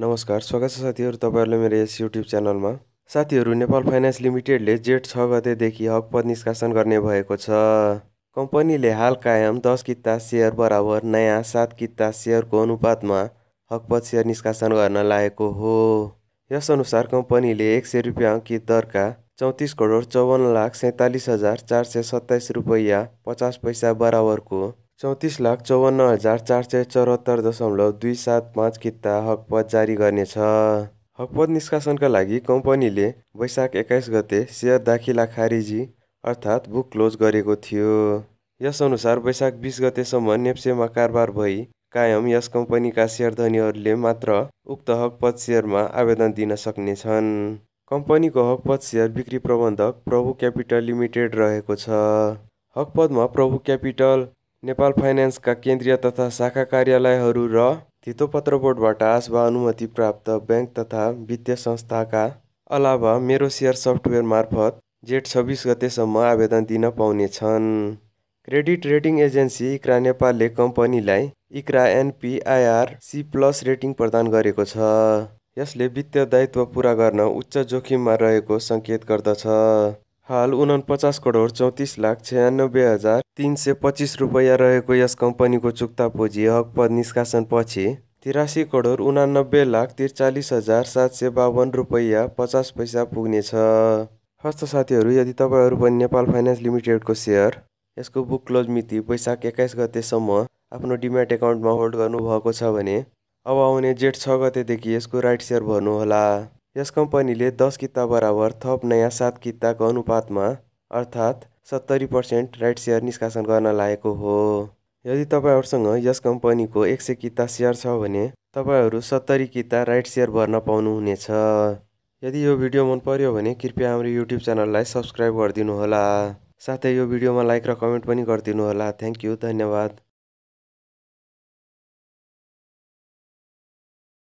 नमस्कार, स्वागत छ साथीहरु तपाईहरुले मेरो यस युट्युब च्यानलमा। साथीहरु, नेपाल फाइनेंस लिमिटेडले जेठ 6 गतेदेखि हकपद निष्कासन गर्ने भएको छ। कम्पनीले हाल कायम 10 किता शेयर बराबर नयाँ 7 किता शेयरको अनुपातमा हकपद शेयर निष्कासन गर्न लागेको हो। यस अनुसार कम्पनीले 100 रुपैयाँ की दरका 34,54,47,427 रुपैयाँ 50 पैसा बराबरको 34,54,474.275 किता हकपद जारी गर्नेछ। हकपद निष्कासनका लागि कम्पनीले वैशाख 21 गते शेयर दाखिला खारिजी अर्थात् बुक क्लोज गरेको थियो। यस अनुसार वैशाख 20 गतेसम्म नेप्सेमा कारोबार भई कायम यस कम्पनीका शेयरधारीहरूले मात्र उक्त हकपद शेयरमा आवेदन दिन सक्नेछन्। कम्पनीको हकपद शेयर बिक्री प्रबन्धक प्रभु कैपिटल लिमिटेड रहेको छ। हकपदमा प्रभु कैपिटल, नेपाल फाइनेन्सका केन्द्रीय तथा शाखा कार्यालयहरू र धितोपत्र बोर्डबाट आसवा अनुमति प्राप्त बैंक तथा वित्तीय संस्थाका अलावा मेरो शेयर सफ्टवेयर मार्फत जेठ 26 गतेसम्म आवेदन दिन पाउनेछन्। क्रेडिट रेटिङ एजेन्सी इक्रा नेपालले कम्पनीलाई ICRA NPIR C plus rating प्रदान गरेको छ। यसले वित्तीय दायित्व पूरा गर्न उच्च जोखिममा रहेको संकेत गर्दछ। हाल 49,34,96,325 रुपैयाँ रहेको यस कम्पनीको चुक्ता पुँजी हकपद निष्कासनपछि 83,89,43,752 रुपैयाँ 50 पैसा पुग्नेछ। हस्त साथीहरू, यदि तपाईहरू पनि नेपाल फाइनेन्स लिमिटेडको शेयर यसको बुक क्लोज मिति वैशाख 21 गतेसम्म आफ्नो डिम्याट एकाउन्टमा होल्ड गर्नुभएको छ भने अब आउने जेठ 6 गतेदेखि यसको राइट शेयर भर्नुहोला। यस कम्पनीले 10 किता बराबर थप नयाँ 7 किताको अनुपातमा अर्थात् 70% राइट शेयर निष्कासन गर्न लागेको हो। यदि तपाईहरुसँग यस कम्पनीको 100 किता शेयर छ भने तपाईहरु 70 किता राइट शेयर भर्न पाउनुहुनेछ। यदि यो भिडियो मन पर्यो भने कृपया हाम्रो YouTube च्यानललाई सब्स्क्राइब गरिदिनु होला। साथै यो भिडियोमा लाइक र कमेन्ट पनि गरिदिनु होला। थ्यांक यू, धन्यवाद।